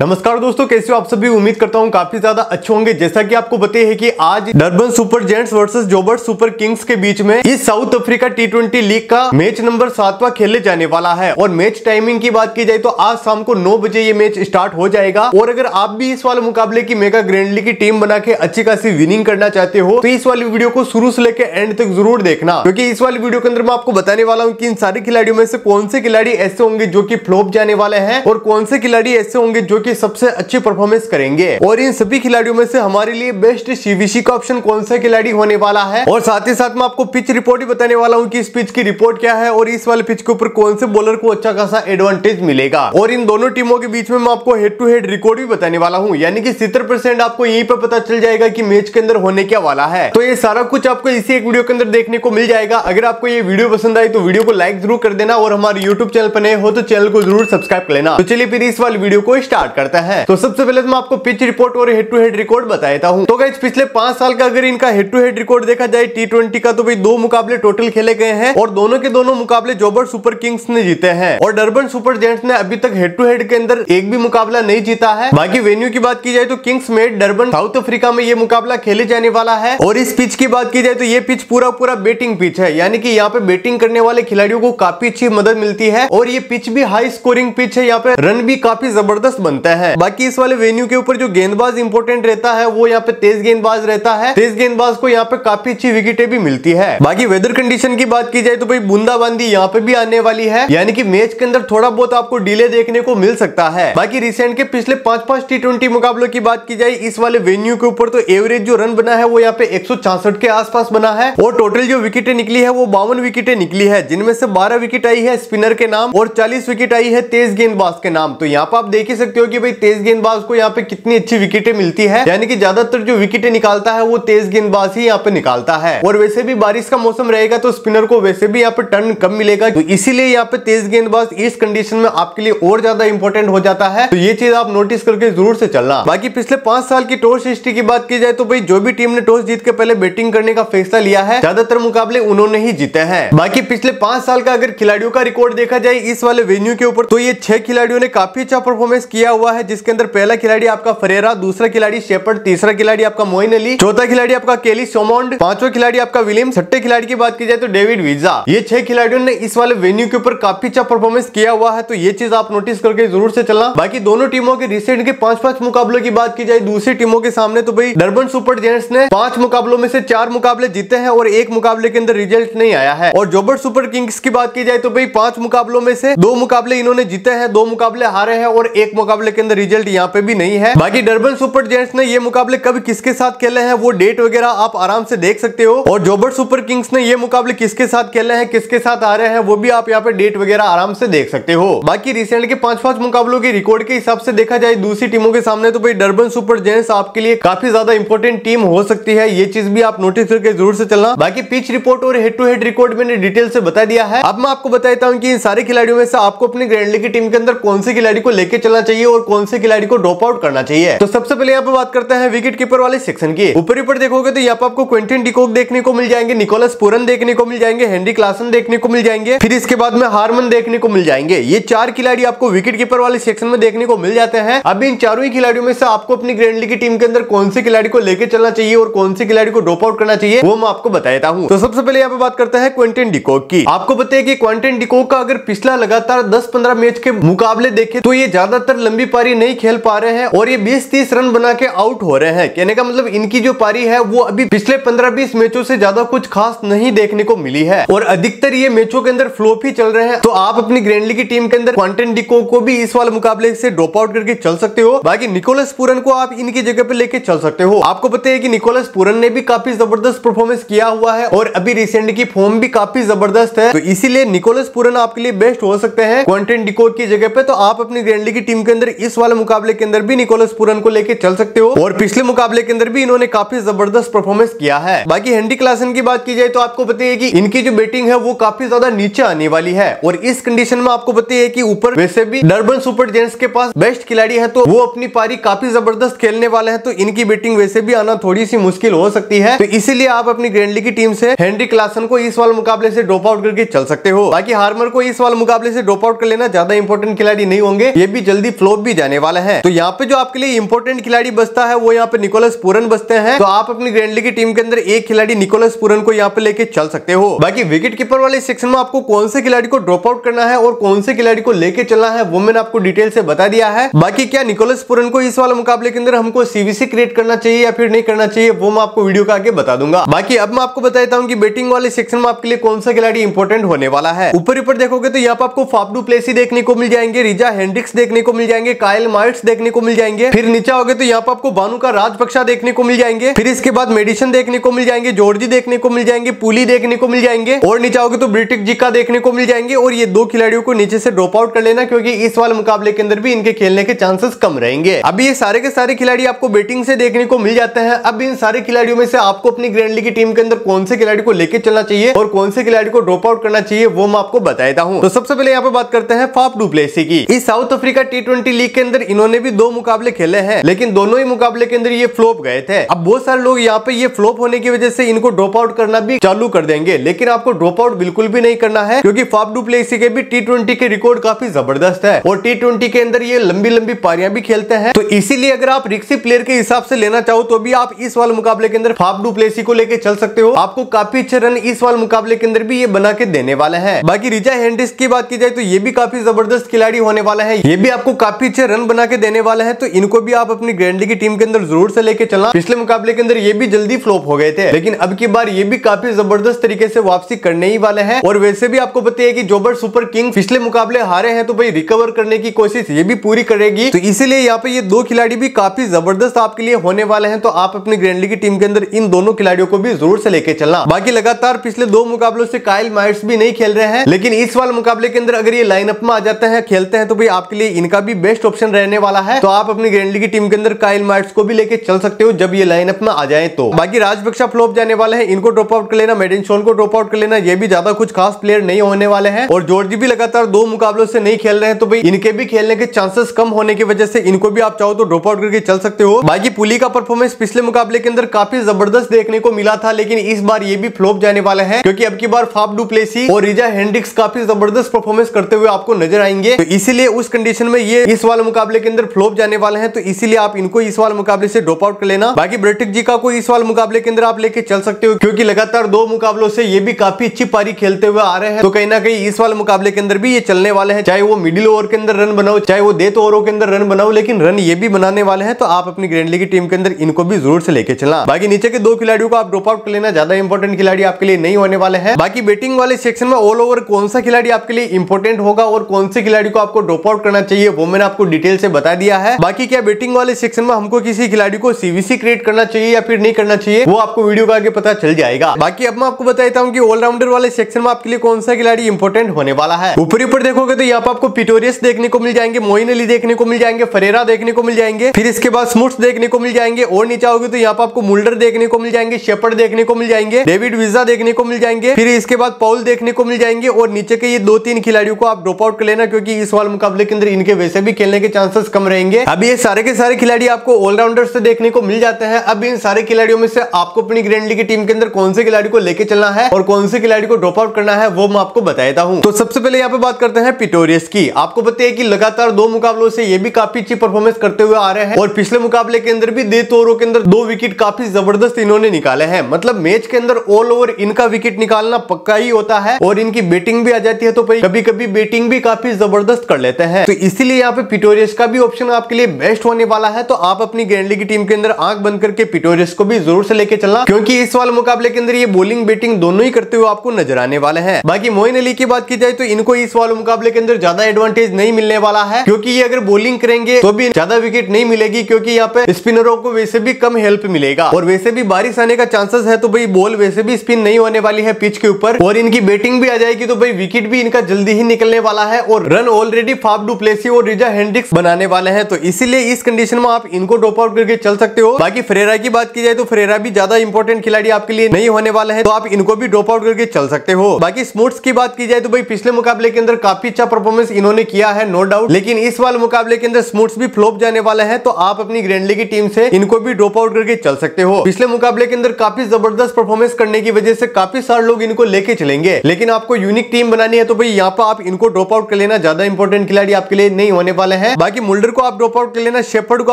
नमस्कार दोस्तों, कैसे हो आप सभी। उम्मीद करता हूं काफी ज्यादा अच्छे होंगे। जैसा कि आपको बताए है कि आज Durban super giants versus Joburg super Kings के बीच में इस साउथ अफ्रीका टी20 लीग का मैच नंबर 7वां खेले जाने वाला है। और मैच टाइमिंग की बात की जाए तो आज शाम को 9 बजे ये मैच स्टार्ट हो जाएगा। और अगर आप भी इस वाले मुकाबले की मेगा ग्रैंडली की टीम बना के अच्छी खासी विनिंग करना चाहते हो तो इस वाली वीडियो को शुरू से लेकर एंड तक जरूर देखना, क्योंकि इस वाली वीडियो के अंदर मैं आपको बताने वाला हूँ की इन सारे खिलाड़ियों में से कौन से खिलाड़ी ऐसे होंगे जो की फ्लॉप जाने वाले हैं और कौन से खिलाड़ी ऐसे होंगे जो कि सबसे अच्छी परफॉर्मेंस करेंगे। और इन सभी खिलाड़ियों में से हमारे लिए बेस्ट सीवीसी का ऑप्शन कौन सा खिलाड़ी होने वाला है। और साथ ही साथ मैं आपको पिच रिपोर्ट भी बताने वाला हूं कि इस पिच की रिपोर्ट क्या है और इस वाले पिच के ऊपर कौन से बॉलर को अच्छा खासा एडवांटेज मिलेगा। और इन दोनों टीमों के बीच में मैं आपको हेड टू हेड रिकॉर्ड भी बताने वाला हूँ, यानी कि 70% आपको यहीं पर पता चल जाएगा की मैच के अंदर होने क्या वाला है। तो ये सारा कुछ आपको इसी एक वीडियो के अंदर देखने को मिल जाएगा। अगर आपको ये वीडियो पसंद आई तो वीडियो को लाइक जरूर कर देना और हमारे यूट्यूब चैनल पर नए हो तो चैनल को जरूर सब्सक्राइब कर लेना। तो चलिए फिर इस वाली वीडियो को स्टार्ट करता है। तो सबसे पहले तो मैं आपको पिच रिपोर्ट और हेड टू हेड रिकॉर्ड बताता हूं। तो गाइस पिछले 5 साल का अगर इनका हेड टू हेड रिकॉर्ड देखा जाए टी20 का तो भाई 2 मुकाबले टोटल खेले गए हैं और दोनों के दोनों मुकाबले जोबर्ट सुपर किंग्स ने जीते हैं और डर्बन सुपर जायंट्स ने अभी तक हेड टू हेड के अंदर एक भी मुकाबला नहीं जीता है। बाकी वेन्यू की बात की जाए तो किंग्समेड डर्बन साउथ अफ्रीका में यह मुकाबला खेले जाने वाला है। और इस पिच की बात की जाए तो ये पिच पूरा पूरा बैटिंग पिच है, यानी कि यहाँ पे बैटिंग करने वाले खिलाड़ियों को काफी अच्छी मदद मिलती है और ये पिच भी हाई स्कोरिंग पिच है, यहाँ पे रन भी काफी जबरदस्त बनता है। बाकी इस वाले वेन्यू के ऊपर जो गेंदबाज इंपोर्टेंट रहता है वो यहाँ पे तेज गेंदबाज रहता है। तेज गेंदबाज को यहाँ पे काफी अच्छी विकेटें भी मिलती है। बाकी वेदर कंडीशन की बात की जाए तो भाई बूंदाबांदी यहाँ पे भी आने वाली है, यानी कि मैच के अंदर थोड़ा बहुत आपको डिले देखने को मिल सकता है। बाकी रिसेंट के पिछले 5 टी20 मुकाबलों की बात की जाए इस वाले वेन्यू के ऊपर तो एवरेज जो रन बना है वो यहाँ पे 166 के आसपास बना है और टोटल जो विकेटें निकली है वो 52 विकेटें निकली है, जिनमें से 12 विकेट आई है स्पिनर के नाम और 40 विकेट आई है तेज गेंदबाज के नाम। तो यहाँ पे आप देख ही सकते हो कि भाई तेज गेंदबाज को यहाँ पे कितनी अच्छी विकेटें मिलती है, यानी कि ज्यादातर जो विकेटें निकालता है वो तेज गेंदबाज ही यहाँ पे निकालता है। और वैसे भी बारिश का मौसम रहेगा तो स्पिनर को वैसे भी यहाँ पे टर्न कम मिलेगा, तो इसीलिए यहाँ पे तेज गेंदबाज इस कंडीशन में आपके लिए और ज्यादा इंपॉर्टेंट हो जाता है। तो ये चीज आप नोटिस करके जरूर से चलना। बाकी पिछले 5 साल की टॉस हिस्ट्री की बात की जाए तो भाई जो भी टीम ने टॉस जीत के पहले बैटिंग करने का फैसला लिया है ज्यादातर मुकाबले उन्होंने ही जीते हैं। बाकी पिछले 5 साल का अगर खिलाड़ियों का रिकॉर्ड देखा जाए इस वाले वेन्यू के ऊपर तो ये 6 खिलाड़ियों ने काफी अच्छा परफॉर्मेंस किया हुआ है, जिसके अंदर पहला खिलाड़ी आपका फरेरा, दूसरा खिलाड़ी शेपर्ड, तीसरा खिलाड़ी आपका मोइन अली, चौथा खिलाड़ी आपका केली सोमोंड, पांचवा खिलाड़ी आपका विलियम्स, छठे खिलाड़ी की बात की जाए तो डेविड वीजा। ये 6 खिलाड़ियों ने इस वाले वेन्यू के ऊपर काफी अच्छा परफॉर्मेंस किया हुआ है, तो ये चीज आप नोटिस करके जरूर से चलना। बाकी दोनों टीमों के रिसेंट के 5 मुकाबलों की बात की जाए दूसरी टीमों के सामने तो भाई डर्बन सुपर जायंट्स ने 5 मुकाबलों में से 4 मुकाबले जीते हैं और 1 मुकाबले के अंदर रिजल्ट नहीं आया है। और जोबर्ट सुपर किंग्स की बात की जाए तो भाई 5 मुकाबलों में से 2 मुकाबले इन्होंने जीते हैं, 2 मुकाबले हारे हैं और 1 मुकाबले के अंदर रिजल्ट यहाँ पे भी नहीं है। बाकी डर्बन सुपर जायंट्स ने ये मुकाबले कब किसके साथ खेले हैं वो डेट वगैरह आप आराम से देख सकते हो और जोबर्ट सुपर किंग्स ने ये मुकाबले किसके साथ खेले हैं किसके साथ आ रहे हैं वो भी आप यहाँ पे डेट वगैरह आराम से देख सकते हो। बाकी रिसेंट के 5 मुकाबलों के रिकॉर्ड के हिसाब से देखा जाए दूसरी टीमों के सामने तो भाई डर्बन सुपर जायंट्स आपके लिए काफी ज्यादा इंपॉर्टेंट टीम हो सकती है, ये चीज भी आप नोटिस करके जरूर से चलना। बाकी पिच रिपोर्ट और हेड टू हेड रिकॉर्ड मैंने डिटेल से बता दिया है। अब मैं आपको बताता हूँ की इन सारे खिलाड़ियों में से आपको अपनी ग्रैंडली की टीम के अंदर कौन से खिलाड़ी को लेकर चलना चाहिए और कौन से खिलाड़ी को ड्रॉप आउट करना चाहिए। तो सबसे पहले यहाँ पे बात करते हैं विकेट कीपर वाले सेक्शन की। ऊपर ऊपर देखोगे तो यहाँ पे आपको क्विंटन डिकॉक देखने को मिल जाएंगे, निकोलस पूरन देखने को मिल जाएंगे, हेनरी क्लासन देखने को मिल जाएंगे, फिर इसके बाद में हार्मर देखने को मिल जाएंगे। ये 4 खिलाड़ी आपको विकेट कीपर वाले सेक्शन में देखने को मिल जाते हैं। अब इन चारों ही खिलाड़ियों में से आपको अपनी ग्रैंडली की टीम के अंदर कौन से खिलाड़ी को लेकर चलना चाहिए और कौन से खिलाड़ी को ड्रॉप आउट करना चाहिए वो मैं आपको बताता हूँ। तो सबसे पहले यहाँ पे बात करते हैं क्विंटन डिकॉक की। आपको बताया कि क्विंटन डिकॉक का अगर पिछला लगातार 10-15 मैच के मुकाबले देखे तो ये ज्यादातर लंबी पारी नहीं खेल पा रहे हैं और ये 20-30 रन बना के आउट हो रहे हैं। कहने का मतलब इनकी जो पारी है वो अभी पिछले 15-20 मैचों से ज्यादा कुछ खास नहीं देखने को मिली है और अधिकतर ये मैचों के अंदर फ्लॉप ही चल रहे हैं। तो आप अपनी ग्रैंडली की टीम के अंदर क्विंटन डिकॉक को भी इस वाले मुकाबले से ड्रॉप आउट करके चल सकते हो। बाकी निकोलस पूरन को आप इनकी जगह पे लेके चल सकते हो। आपको पता है कि निकोलस पूरन ने भी काफी जबरदस्त परफॉर्मेंस किया हुआ है और अभी रिसेंट की फॉर्म भी काफी जबरदस्त है, तो इसीलिए निकोलस पूरन आपके लिए बेस्ट हो सकते हैं क्विंटन डिकॉक की जगह पे। तो आप अपनी ग्रैंडली की टीम के अंदर इस वाले मुकाबले के अंदर भी निकोलस पूरन को लेकर चल सकते हो और पिछले मुकाबले के अंदर भी इन्होंने काफी जबरदस्त परफॉर्मेंस किया है। बाकी हेनरी क्लासन की बात की जाए तो आपको पता है कि इनकी जो बैटिंग है वो काफी ज्यादा नीचे आने वाली है और इस कंडीशन में आपको पता है कि ऊपर वैसे भी डर्बन सुपर जायंट्स के पास बेस्ट खिलाड़ी है तो वो अपनी पारी काफी जबरदस्त खेलने वाले हैं, तो इनकी बैटिंग वैसे भी आना थोड़ी सी मुश्किल हो सकती है। तो इसीलिए आप अपनी ग्रैंडली की टीम से हेनरी क्लासन को इस वाले मुकाबले से ड्रॉप आउट करके चल सकते हो। बाकी हार्मर को इस वाले मुकाबले से ड्रॉप आउट कर लेना, ज्यादा इंपॉर्टेंट खिलाड़ी नहीं होंगे, ये भी जल्दी फ्लॉप भी जाने वाला है। तो यहाँ पे जो आपके लिए इंपॉर्टेंट खिलाड़ी बचता है वो यहाँ पे निकोलस पूरन बचते हैं। तो आप अपनी ग्रैंडली की टीम के अंदर एक खिलाड़ी निकोलस पूरन को यहाँ पे लेके चल सकते हो। बाकी विकेट कीपर वाले सेक्शन में आपको कौन से खिलाड़ी को ड्रॉप आउट करना है और कौन से खिलाड़ी को लेके चलना है वो मैंने आपको डिटेल से बता दिया है। बाकी क्या निकोलस पूरन को इस वाले मुकाबले के अंदर हमको सीवीसी क्रिएट करना चाहिए या फिर नहीं करना चाहिए वो मैं आपको वीडियो का आगे बता दूंगा। बाकी अब मैं आपको बता देता हूँ की बैटिंग वाले सेक्शन में आपके लिए कौन सा खिलाड़ी इंपॉर्टेंट होने वाला है। ऊपर ऊपर देखोगे तो यहाँ पे आपको फाफ डू प्लेसी देखने को मिल जाएंगे, रिजा हेंड्रिक्स देखने को मिल जाएंगे, काइल मायर्स देखने को मिल जाएंगे। फिर नीचे आओगे तो यहाँ पे आपको भानुका राजपक्षा देखने को मिल जाएंगे। फिर इसके बाद मेडिसन देखने को मिल जाएंगे, जॉर्जी देखने को मिल जाएंगे, पुली देखने को मिल जाएंगे और नीचे आओगे तो ब्रिटिक जिका देखने को मिल जाएंगे। और ये दो खिलाड़ियों को नीचे से ड्रॉप आउट कर लेना क्योंकि इस वाले मुकाबले के अंदर भी इनके खेलने के चांसेस कम रहेंगे। अभी ये सारे के सारे खिलाड़ी आपको बैटिंग से देखने को मिल जाते हैं। अब इन सारे खिलाड़ियों में से आपको अपनी ग्रैंड लीग की टीम के अंदर कौन से खिलाड़ी को लेकर चलना चाहिए और कौन से खिलाड़ी को ड्रॉप आउट करना चाहिए वो मैं आपको बताता हूँ। तो सबसे पहले यहाँ पे बात करते हैं फाफ डू प्लेसी की। इस साउथ अफ्रीका T20 लीग के अंदर इन्होंने भी दो मुकाबले खेले हैं लेकिन दोनों ही मुकाबले के अंदर ये फ्लॉप गए थे। अब बहुत सारे लोग यहाँ पे ये फ्लॉप होने की वजह से इनको ड्रॉप आउट करना भी चालू कर देंगे लेकिन आपको ड्रॉप आउट बिल्कुल भी नहीं करना है क्योंकि फाफ डू प्लेसी के भी T20 के रिकॉर्ड काफी जबरदस्त है और T20 के अंदर ये लंबी लंबी पारियां भी खेलते हैं। तो इसीलिए अगर आप रिक्सी प्लेयर के हिसाब से लेना चाहो तो भी आप इस वाले मुकाबले के अंदर फाफ डू प्लेसी को लेकर चल सकते हो। आपको काफी अच्छे रन इस वाले मुकाबले के अंदर भी ये बना के देने वाले हैं। बाकी रिजा हेंड्रिक्स की बात की जाए तो ये भी काफी जबरदस्त खिलाड़ी होने वाला है, ये भी आपको काफी अच्छे रन बना के देने वाले हैं। तो इनको भी आप अपनी ग्रैंड लीग की टीम के अंदर जरूर से लेके चलना। पिछले मुकाबले के अंदर ये भी जल्दी फ्लॉप हो गए थे लेकिन अब की बार ये भी काफी जबरदस्त तरीके से वापसी करने ही वाले हैं। और वैसे भी आपको पता है कि जोबर्ड सुपर किंग पिछले मुकाबले हारे हैं तो भाई रिकवर करने की कोशिश ये भी पूरी करेगी। तो इसीलिए यहाँ पे ये दो खिलाड़ी भी काफी जबरदस्त आपके लिए होने वाले हैं। तो आप अपनी ग्रैंड लीग की टीम के अंदर इन दोनों खिलाड़ियों को भी जरूर से लेके चलना। बाकी लगातार पिछले दो मुकाबलों से काइल मायर्स भी नहीं खेल रहे हैं लेकिन इस वाले मुकाबले के अंदर अगर ये लाइनअप में आ जाते हैं खेलते हैं तो भाई आपके लिए इनका भी बेस्ट ऑप्शन रहने वाला है। तो आप अपनी ग्रैंड लीग की टीम के अंदर काइल मायर्स को भी लेके चल सकते हो जब ये लाइनअप में आ जाए। तो बाकी राजपक्षा फ्लॉप जाने वाले हैं, इनको ड्रॉप आउट कर लेना, मेडिसन को ड्रॉप आउट कर लेना, ये भी ज्यादा कुछ खास प्लेयर नहीं होने वाले हैं। और जॉर्जी भी लगातार दो मुकाबलों से नहीं खेल रहे हैं तो भाई इनके भी खेलने के चांसेस कम होने की वजह से इनको भी आप चाहो तो ड्रॉप आउट करके चल सकते हो। बाकी पुली का परफॉर्मेंस पिछले मुकाबले के अंदर काफी जबरदस्त देखने को मिला था लेकिन इस बार ये भी फ्लॉप जाने वाला है क्योंकि अब की बार फाफ डू प्लेसी और रिजा हेंड्रिक्स काफी जबरदस्त परफॉर्मेंस करते हुए आपको नजर आएंगे। तो इसीलिए उस कंडीशन में ये इस वाले मुकाबले के अंदर फ्लॉप जाने वाले हैं। तो इसीलिए आप इनको इस वाले मुकाबले से ड्रॉप आउट कर लेना। बाकी ब्रिटिक जी का कोई इस वाले मुकाबले के अंदर आप लेके चल सकते हो क्योंकि लगातार दो मुकाबलों से ये भी काफी अच्छी पारी खेलते हुए आ रहे हैं। तो कहीं ना कहीं इस वाले मुकाबले के अंदर भी ये चलने वाले हैं, चाहे वो मिडिल ओवर के अंदर रन बनाओ चाहे वो डेथ ओवरों के अंदर रन बनाओ लेकिन रन ये भी बनाने वाले हैं। तो आप अपनी ग्रैंड लीग की टीम के अंदर इनको भी जरूर से लेके चलना। बाकी नीचे के दो खिलाड़ियों को आप ड्रॉप आउट कर लेना, ज्यादा इंपॉर्टेंट खिलाड़ी आपके लिए नहीं होने वाले हैं। बाकी बैटिंग वाले सेक्शन में ऑल ओवर कौन सा खिलाड़ी आपके लिए इंपॉर्टेंट होगा और कौन से खिलाड़ी को आपको ड्रॉप आउट करना चाहिए वो मैंने आपको डिटेल से बता दिया है। बाकी क्या बैटिंग वाले सेक्शन में हमको किसी खिलाड़ी को सीवीसी क्रिएट करना चाहिए या फिर नहीं करना चाहिए वो आपको वीडियो का आगे पता चल जाएगा। बाकी अब मैं आपको बताता हूँ कि ऑलराउंडर वाले सेक्शन में आपके लिए कौन सा खिलाड़ी इंपॉर्टेंट होने वाला है। ऊपर ऊपर देखोगे तो यहाँ पे आपको पिटोरियस देखने को मिल जाएंगे, मोइन अली देखने को मिल जाएंगे, फरेरा देखने को मिल जाएंगे, फिर इसके बाद स्मुट्स देखने को मिल जाएंगे और नीचे आओगे तो यहाँ पे आपको मुल्डर देखने को मिल जाएंगे, शेपर्ड देखने को मिल जाएंगे, डेविड विज़ा देखने को मिल जाएंगे, फिर इसके बाद पाउल देखने को मिल जाएंगे। और नीचे के ये दो तीन खिलाड़ियों को आप ड्रॉप आउट कर लेना क्योंकि इस वाले मुकाबले के अंदर इनके वैसे भी खेलने के चांसेस कम रहेंगे। अब ये सारे के सारे खिलाड़ी आपको ऑलराउंडर से देखने को मिल जाते हैं। अब इन सारे खिलाड़ियों में से आपको अपनी ग्रैंड लीग की टीम के अंदर कौन से खिलाड़ी को लेके चलना है और कौन से खिलाड़ी को ड्रॉप आउट करना है वो मैं आपको बताता हूँ। तो सबसे पहले यहाँ पे बात करते हैं पिटोरियस की। आपको पता है कि लगातार दो मुकाबलों से ये भी काफी अच्छी परफॉर्मेंस करते हुए आ रहे हैं और पिछले मुकाबले के अंदर भी डेथ ओवरों के अंदर दो विकेट काफी जबरदस्त इन्होंने निकाले हैं। मतलब मैच के अंदर ऑल ओवर इनका विकेट निकालना पक्का ही होता है और इनकी बैटिंग भी आ जाती है तो कभी कभी बैटिंग भी काफी जबरदस्त कर लेते हैं। तो इसीलिए यहाँ पे पिटोरियस का भी ऑप्शन आपके लिए बेस्ट होने वाला है। तो आप अपनी ग्रैंड लीग की टीम के अंदर आंख बंद करके पिटोरियस को भी जरूर से लेके चलना क्योंकि इस वाले मुकाबले के अंदर ये बॉलिंग बैटिंग दोनों ही करते हुए आपको नजर आने वाले हैं। बाकी मोइन अली की बात की जाए तो इनको इस वाले मुकाबले के अंदर ज्यादा एडवांटेज नहीं मिलने वाला है क्योंकि ये अगर बॉलिंग करेंगे तो भी ज्यादा विकेट नहीं मिलेगी क्योंकि यहाँ पे स्पिनरों को वैसे भी कम हेल्प मिलेगा और वैसे भी बारिश आने का चांसेस है तो भाई बॉल वैसे भी स्पिन नहीं होने वाली है पिच के ऊपर और इनकी बैटिंग भी आ जाएगी तो भाई विकेट भी इनका जल्दी ही निकलने वाला है और run already Faf du Plessis और रिजा हेंड्रिक्स बनाने वाले हैं। तो इसीलिए इस कंडीशन में आप इनको ड्रॉप आउट करके चल सकते हो। बाकी फरेरा की बात की जाए तो फरेरा भी ज्यादा इंपॉर्टेंट खिलाड़ी आपके लिए नहीं होने वाला है तो आप इनको भी ड्रॉप आउट करके चल सकते हो। बाकी स्मुट्स की बात की जाए तो भाई पिछले मुकाबले के अंदर काफी अच्छा परफॉर्मेंस इन्होंने किया है नो डाउट लेकिन इस वाले मुकाबले के अंदर स्मुट्स भी फ्लॉप जाने वाले हैं। तो आप अपनी ग्रैंड लीग की टीम से इनको भी ड्रॉप आउट करके चल सकते हो। पिछले मुकाबले के अंदर काफी जबरदस्त परफॉर्मेंस करने की वजह से काफी सारे लोग इनको लेके चलेंगे लेकिन आपको यूनिक टीम बनानी है तो भाई यहाँ पर आप इनको ड्रॉप आउट कर लेना, ज्यादा इंपॉर्टेंट खिलाड़ी आपके लिए नहीं होने वाले में है। बाकी मुल्डर को आप ड्रॉप आउट कर लेना, शेफर्ड को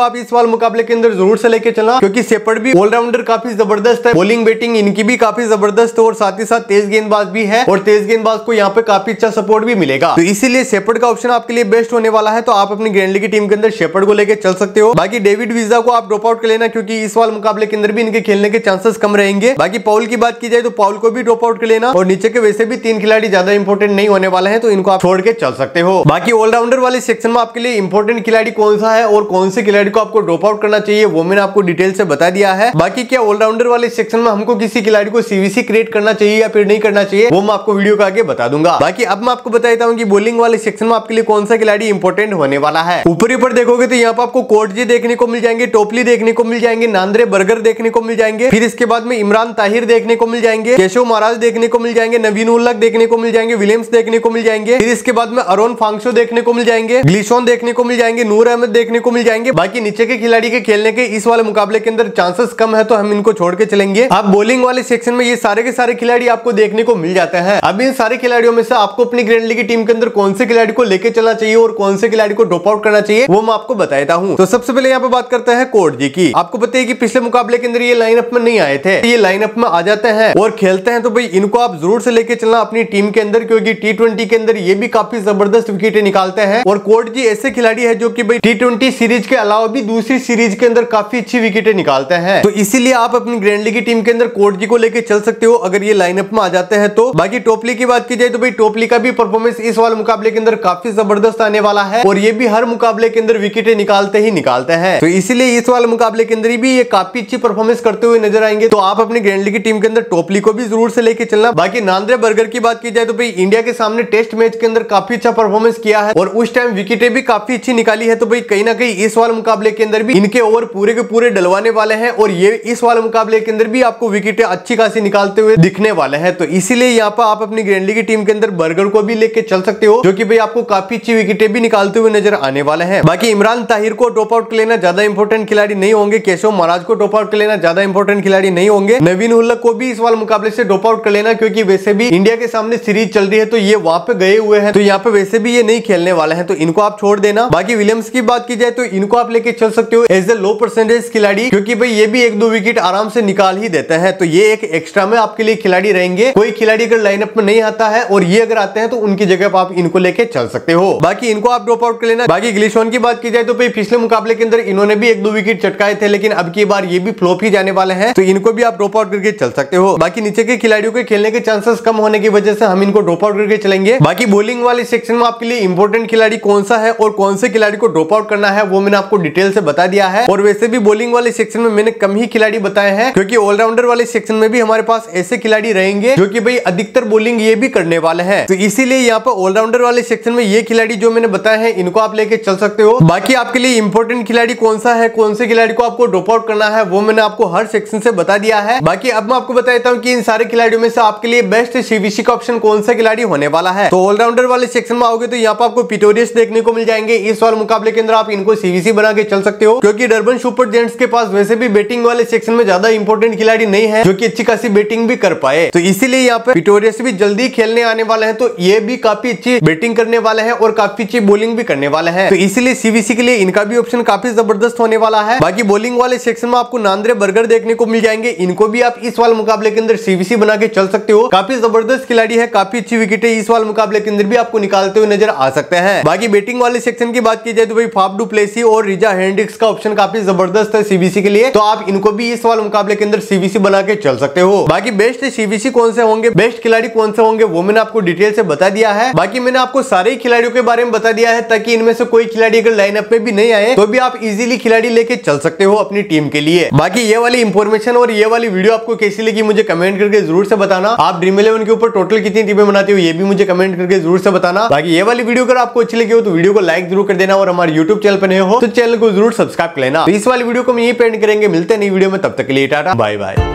आप इस वाले मुकाबले के अंदर जरूर से लेके चलना क्योंकि शेफर्ड भी ऑलराउंडर काफी जबरदस्त है, बॉलिंग बैटिंग इनकी भी काफी जबरदस्त है और साथ ही साथ तेज गेंदबाज भी है और तेज गेंदबाज को यहाँ पे काफी अच्छा सपोर्ट भी मिलेगा, तो इसीलिए शेफर्ड का ऑप्शन आपके लिए बेस्ट होने वाला है। तो आप अपनी ग्रैंडली की टीम के अंदर शेफर्ड को लेकर चल सकते हो। बाकी डेविड वीजा को आप ड्रॉप आउट कर लेना क्योंकि इस वाले मुकाबले के अंदर भी इनके खेलने के चांसेस कम रहेंगे। बाकी पाउल की बात की जाए तो पाउल को भी ड्रॉप आउट कर लेना और नीचे के वैसे भी तीन खिलाड़ी ज्यादा इंपॉर्टेंट नहीं होने वाले हैं तो इनको आप छोड़ के चल सकते हो। बाकी ऑलराउंडर वाले सेक्शन में आपके लिए इंपॉर्टेंट खिलाड़ी कौन सा है और कौन से खिलाड़ी को आपको ड्रॉप आउट करना चाहिए वो मैंने आपको डिटेल से बता दिया है। बाकी क्या ऑलराउंडर वाले सेक्शन में हमको किसी खिलाड़ी को सीवीसी क्रिएट करना चाहिए या फिर नहीं करना चाहिए वो मैं आपको वीडियो का आगे बता दूंगा। बाकी अब मैं आपको बता देता हूँ कि बॉलिंग वाले सेक्शन में आपके लिए कौन सा खिलाड़ी इंपॉर्टेंट होने वाला है। ऊपरी पर देखोगे तो यहाँ पर आपको कोटजी देखने को मिल जाएंगे, टोपली देखने को मिल जाएंगे, नांद्रे बर्गर देखने को मिल जाएंगे, फिर इसके बाद में इमरान ताहिर देखने को मिल जाएंगे, केशव महाराज देखने को मिल जाएंगे, नवीन उल हक देखने को मिल जाएंगे, विलियम्स देखने को मिल जाएंगे, फिर इसके बाद में अरुण फानो देखने को मिल जाएंगे, ग्लिशॉन देखने को मिल जाएंगे, नूर अहमद देखने को मिल जाएंगे। बाकी नीचे के खिलाड़ी के खेलने के इस वाले मुकाबले के अंदर चांसेस कम है तो हम इनको छोड़ के चलेंगे। आप बॉलिंग वाले सेक्शन में ये सारे के सारे खिलाड़ी आपको देखने को मिल जाते हैं। अब इन सारे खिलाड़ियों में से आपको अपनी ग्रैंड लीग की टीम के अंदर कौन से खिलाड़ी को लेकर चलना चाहिए और कौन से खिलाड़ी को ड्रॉप आउट करना चाहिए वो मैं आपको बताता हूँ। तो सबसे पहले यहाँ पे बात करते हैं कोटजी की। आपको पता है कि पिछले मुकाबले के अंदर ये लाइनअप में नहीं आए थे, ये लाइनअप में आ जाते हैं और खेलते हैं तो भाई इनको आप जरूर से लेके चलना अपनी टीम के अंदर क्योंकि T20 के अंदर ये भी काफी जबरदस्त विकेटें निकालते हैं और कोटजी ऐसे खिलाड़ी है जो कि भाई T20 सीरीज के अलावा भी दूसरी सीरीज के अंदर काफी अच्छी विकेटें निकालते हैं, तो इसीलिए आप अपनी ग्रैंड लीग की टीम के अंदर कोटजी को लेकर चल सकते हो अगर ये लाइनअप में आ जाते हैं तो। बाकी टोपली की बात की जाए तो भाई टोपली का भी परफॉर्मेंस इस वाले मुकाबले के अंदर काफी जबरदस्त आने वाला है और ये भी हर मुकाबले के अंदर विकेटें निकालते ही निकालते हैं, तो इसीलिए इस वाले मुकाबले के अंदर भी ये काफी अच्छी परफॉर्मेंस करते हुए नजर आएंगे, तो आप अपनी ग्रैंड लीग की टीम के अंदर टोपली को भी जरूर से लेके चलना। बाकी नांद्रे बर्गर की बात की जाए तो भाई इंडिया के सामने टेस्ट मैच के अंदर काफी अच्छा परफॉर्मेंस किया है और उस टाइम विकेटें भी काफी अच्छी निकाली है, तो भाई कहीं ना कहीं इस वाले मुकाबले के अंदर भी इनके ओवर पूरे के पूरे डलवाने वाले हैं और ये इस वाले मुकाबले के अंदर भी आपको विकेटें अच्छी खासी निकालते हुए दिखने वाले हैं, तो इसीलिए यहाँ पर आप अपनी ग्रैंड लीग की टीम के अंदर बर्गर को भी लेके चल सकते हो जो कि भाई आपको काफी अच्छी विकेटें भी निकालते हुए नजर आने वाले हैं। बाकी इमरान ताहिर को ड्रॉप आउट कर लेना, ज्यादा इंपॉर्टेंट खिलाड़ी नहीं होंगे, केशव महाराज को ड्रॉप आउट कर लेना, ज्यादा इंपॉर्टेंट खिलाड़ी नहीं होंगे, नवीन उल हक को भी इस वाले मुकाबले से ड्रॉप आउट कर लेना क्योंकि वैसे भी इंडिया के सामने सीरीज चल रही है तो ये वहां पे गए हुए हैं तो यहाँ पे वैसे भी ये नहीं खेलने वाले हैं तो इनको आप छोड़ देना। बाकी विलियम्स की बात की जाए तो इनको आप लेके चल सकते हो एज ए लो परसेंटेज खिलाड़ी क्योंकि भाई ये भी एक दो विकेट आराम से निकाल ही देते हैं, तो ये एक एक्स्ट्रा में आपके लिए खिलाड़ी रहेंगे। कोई खिलाड़ी अगर लाइनअप में नहीं आता है और ये अगर आते हैं तो उनकी जगह पर आप इनको लेके चल सकते हो। बाकी इनको आप ड्रॉप आउट कर लेना। बाकी ग्लिशॉन की बात की जाए तो भाई पिछले मुकाबले के अंदर इन्होंने भी एक दो विकेट चटकाए थे लेकिन अब की बार ये भी फ्लॉप ही जाने वाले हैं तो इनको भी आप ड्रॉप आउट करके चल सकते हो। बाकी नीचे के खिलाड़ियों के खेलने के चांसेस कम होने की वजह से हम इनको ड्रॉप आउट करके चलेंगे। बाकी बॉलिंग वाले सेक्शन में आपके लिए इंपॉर्टेंट खिलाड़ी कौन सा है और कौन से खिलाड़ी को ड्रॉप आउट करना है वो मैंने आपको डिटेल से बता दिया है और वैसे भी बॉलिंग वाले सेक्शन में मैंने कम ही खिलाड़ी बताए हैं क्योंकि ऑलराउंडर वाले सेक्शन में भी हमारे पास ऐसे खिलाड़ी रहेंगे जो कि भाई अधिकतर बॉलिंग ये भी करने वाले हैं, तो इसीलिए यहाँ पर ऑलराउंडर वाले सेक्शन में ये खिलाड़ी जो मैंने बताए हैं इनको आप लेके चल सकते हो। बाकी आपके लिए इंपॉर्टेंट खिलाड़ी कौन सा है, कौन से खिलाड़ी को आपको ड्रॉप आउट करना है वो मैंने आपको हर सेक्शन से बता दिया है। बाकी अब मैं आपको बता देता हूँ कि इन सारे खिलाड़ियों में से आपके लिए बेस्ट सीवीसी का ऑप्शन कौन सा खिलाड़ी होने वाला है। तो ऑलराउंडर वाले सेक्शन में आओगे तो यहाँ पर आपको पिटोरियस देखने को मिल जाएंगे, इस वाले मुकाबले के अंदर आप इनको सीवीसी बना के चल सकते हो क्योंकि डर्बन सुपर जायंट्स के पास वैसे भी बैटिंग वाले सेक्शन में ज्यादा इंपॉर्टेंट खिलाड़ी नहीं है जो कि अच्छी खासी बैटिंग भी कर पाए, तो इसीलिए यहाँ पे पिटोरियस भी जल्दी खेलने आने वाले हैं तो ये भी काफी अच्छी बैटिंग करने वाले हैं और काफी अच्छी बॉलिंग भी करने वाले हैं, तो इसीलिए सीवीसी के लिए इनका भी ऑप्शन काफी जबरदस्त होने वाला है। बाकी बॉलिंग वाले सेक्शन में आपको नांद्रे बर्गर देखने को मिल जाएंगे, इनको भी आप इस वाले मुकाबले के अंदर सीवीसी बना के चल सकते हो, काफी जबरदस्त खिलाड़ी है, काफी अच्छी विकेटें इस वाले मुकाबले के अंदर भी आपको निकालते हुए नजर आ सकते हैं। बाकी बैटिंग वाले सेक्शन की बात की जाए तो भाई फाफ डू प्लेसी और रिजा हेंड्रिक्स का ऑप्शन काफी जबरदस्त है सीवीसी के लिए, तो आप इनको भी इस वाले मुकाबले के अंदर सीवीसी बना के चल सकते हो। बाकी बेस्ट सीवीसी कौन से होंगे, बेस्ट खिलाड़ी कौन से होंगे वो मैंने आपको डिटेल से बता दिया है। बाकी मैंने आपको सारे खिलाड़ियों के बारे में बता दिया है ताकि इनमें से कोई खिलाड़ी अगर लाइनअप में भी नहीं आए तो भी आप इजीली खिलाड़ी लेके चल सकते हो अपनी टीम के लिए। बाकी ये वाली इंफॉर्मेशन और ये वाली वीडियो आपको कैसी लगी मुझे कमेंट करके जरूर से बताना। आप ड्रीम11 के ऊपर टोटल कितनी टीमें बनाते हो ये भी मुझे कमेंट करके जरूर से बताना। बाकी ये वाली वीडियो अगर आपको अच्छी लगी हो तो वीडियो को लाइक जरूर कर देना और हमारे यूट्यूब चैनल पर नए हो तो चैनल को जरूर सब्सक्राइब कर लेना। तो इस वाली वीडियो को हम यहीं पे एंड करेंगे, मिलते हैं नई वीडियो में, तब तक के लिए टाटा बाय बाय।